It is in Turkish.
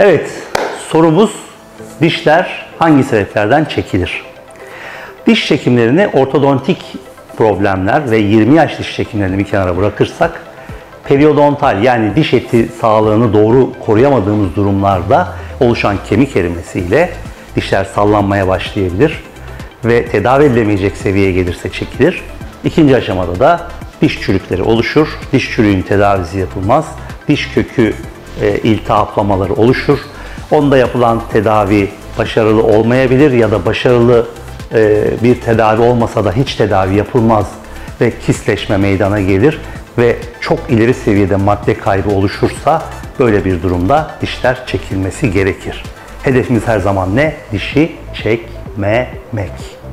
Evet, sorumuz dişler hangi sebeplerden çekilir? Diş çekimlerini ortodontik problemler ve 20 yaş diş çekimlerini bir kenara bırakırsak, periodontal yani diş eti sağlığını doğru koruyamadığımız durumlarda oluşan kemik erimesiyle dişler sallanmaya başlayabilir ve tedavi edilemeyecek seviyeye gelirse çekilir. İkinci aşamada da diş çürükleri oluşur, diş çürüğün tedavisi yapılmaz, diş kökü iltihaplamaları oluşur. Onda yapılan tedavi başarılı olmayabilir ya da başarılı bir tedavi olmasa da hiç tedavi yapılmaz ve kisleşme meydana gelir ve çok ileri seviyede madde kaybı oluşursa böyle bir durumda dişler çekilmesi gerekir. Hedefimiz her zaman ne? Dişi çekmemek.